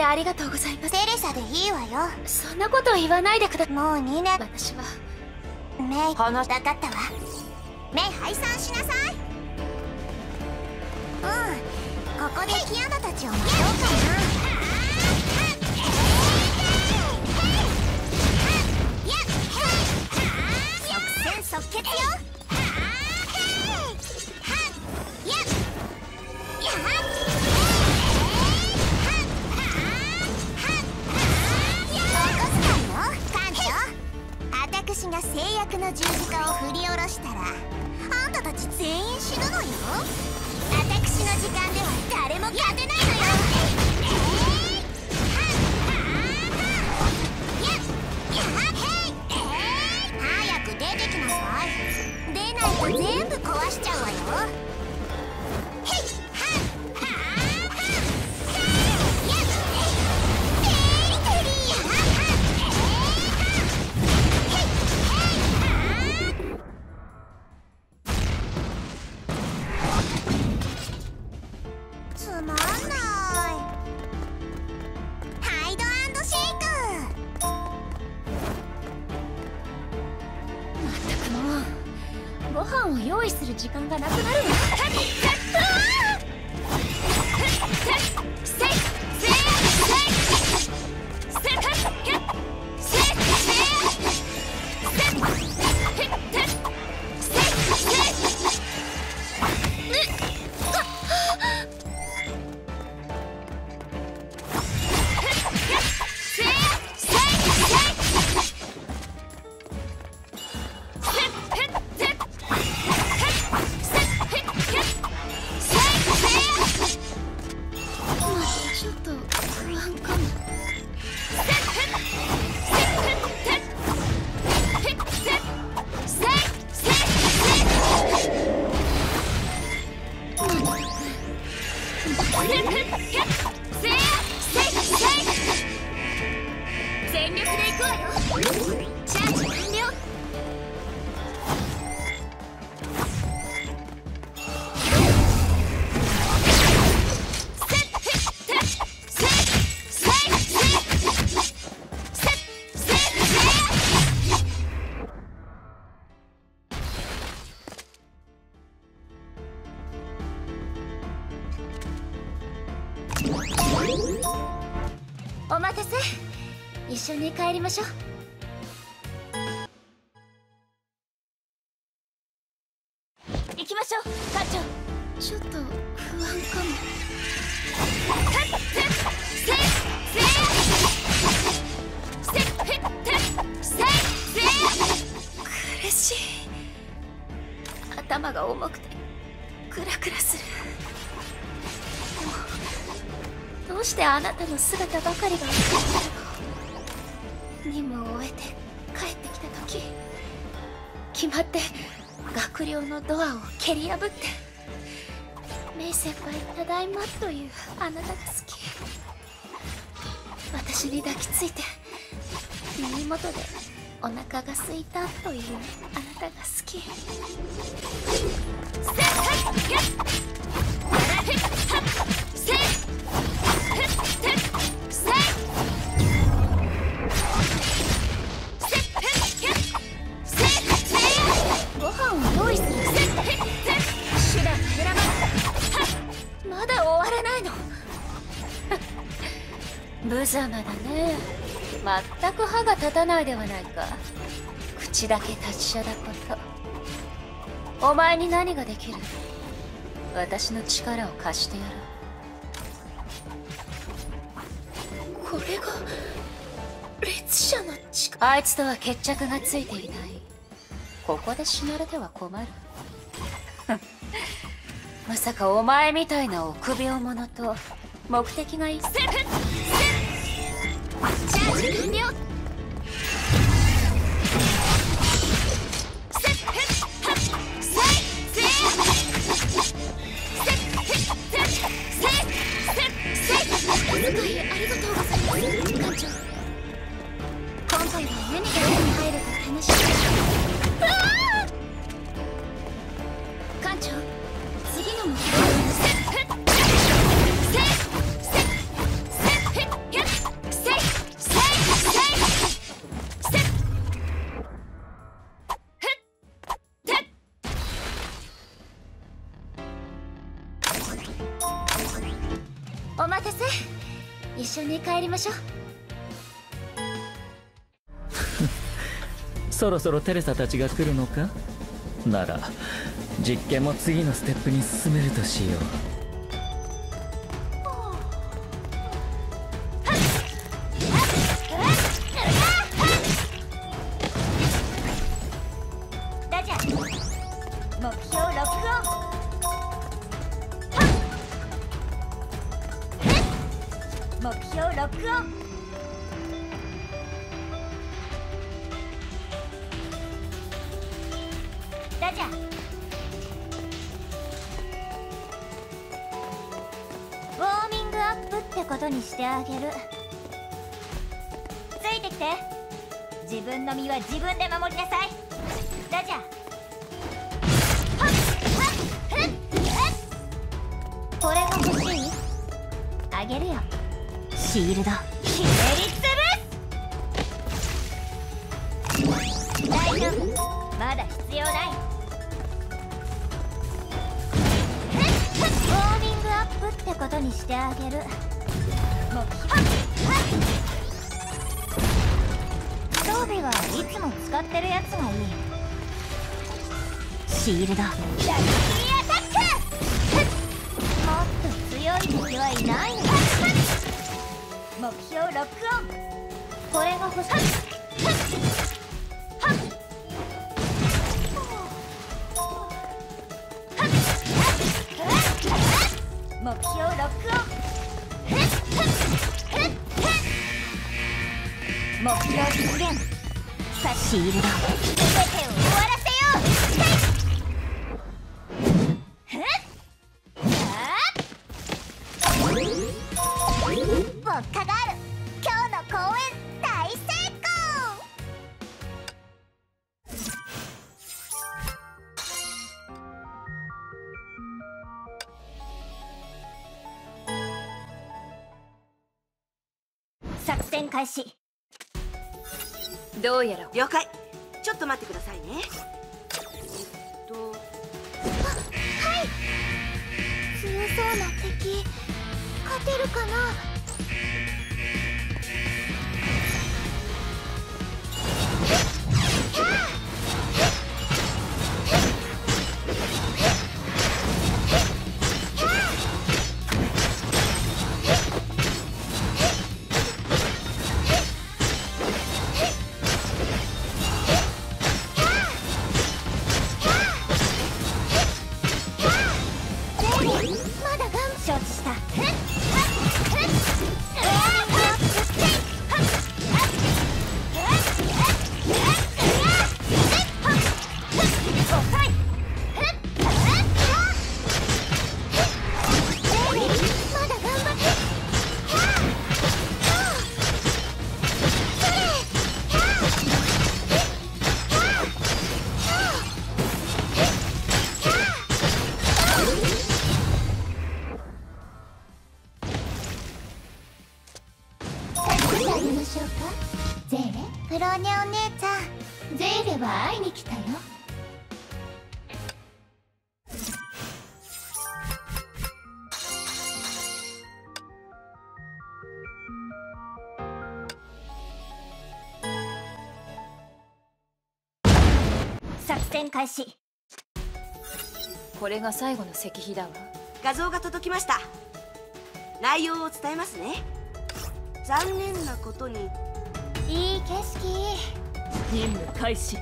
てありがとうございます。テレサでいいわよ。そんなこと言わないでください。もう2年。私はメイこの分かったわ。メイ解散しなさい。うん、ここでキアナたちを見ようかな。即決よ。私が制約の十字架を振り下ろしたらあんたたち全員死ぬのよ。私の時間では誰も勝てないのよ。全部壊しちゃうわよ。つまんない。ハイドアンドシーク。まったくもうご飯を用意する時間がなくなるわ。全力で行くわよ。チャージ完了。お待たせ。一緒に帰りましょう。行きましょう課長。ちょっと不安かも。苦しい。頭が重くてクラクラする。どうしてあなたの姿ばかりが映っているの。任務を終えて帰ってきた時決まって学寮のドアを蹴り破って「メイ先輩ただいま」というあなたが好き。私に抱きついて耳元で「お腹がすいた」というあなたが好き。まだ終わらないの。無様だね。全く歯が立たないではないか。口だけ達者だこと。お前に何ができる。私の力を貸してやろう。これが列車の力。あいつとは決着がついていない。ここで死なれては困る。まさかお前みたいな臆病者と目的が一致。チャージ完了。今回は何が手に入るか楽しみ。次の目標。一緒に帰りましょう。そろそろテレサたちが来るのかなら実験も次のステップに進めるとしよう。開始。どうやら了解。ちょっと待ってくださいね。はい、強そうな敵、勝てるかな。開始。これが最後の石碑だわ。画像が届きました。内容を伝えますね。残念なことにいい景色。任務開始。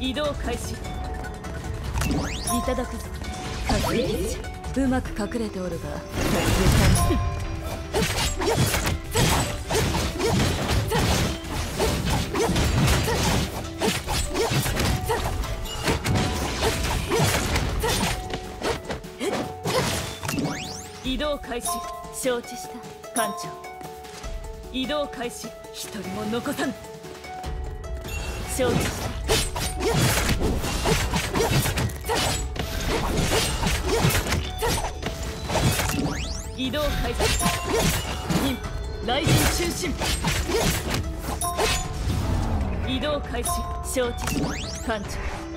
移動開始。いただく。うまく隠れておるが移動開始。承知した、艦長。移動開始。一人も残さぬ。承知した。移動開始。雷神中心移動開始。承知し、艦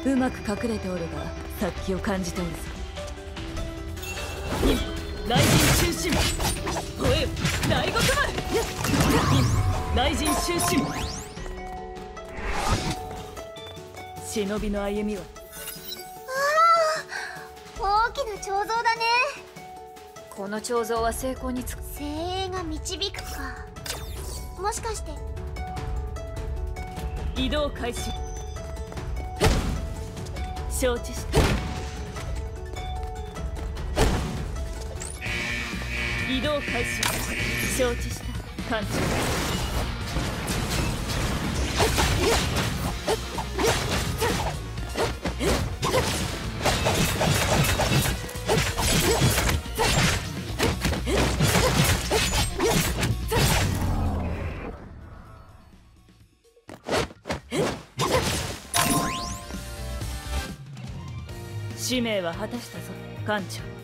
長うまく隠れておるが殺気を感じておるぞ。雷神中心ほえ大獄丸、雷神中心。忍びの歩みは大きな彫像だね。この彫像は成功につく。精鋭が導くか。もしかして移動開始。承知した。移動開始。承知した艦長。使命は果たしたぞ艦長。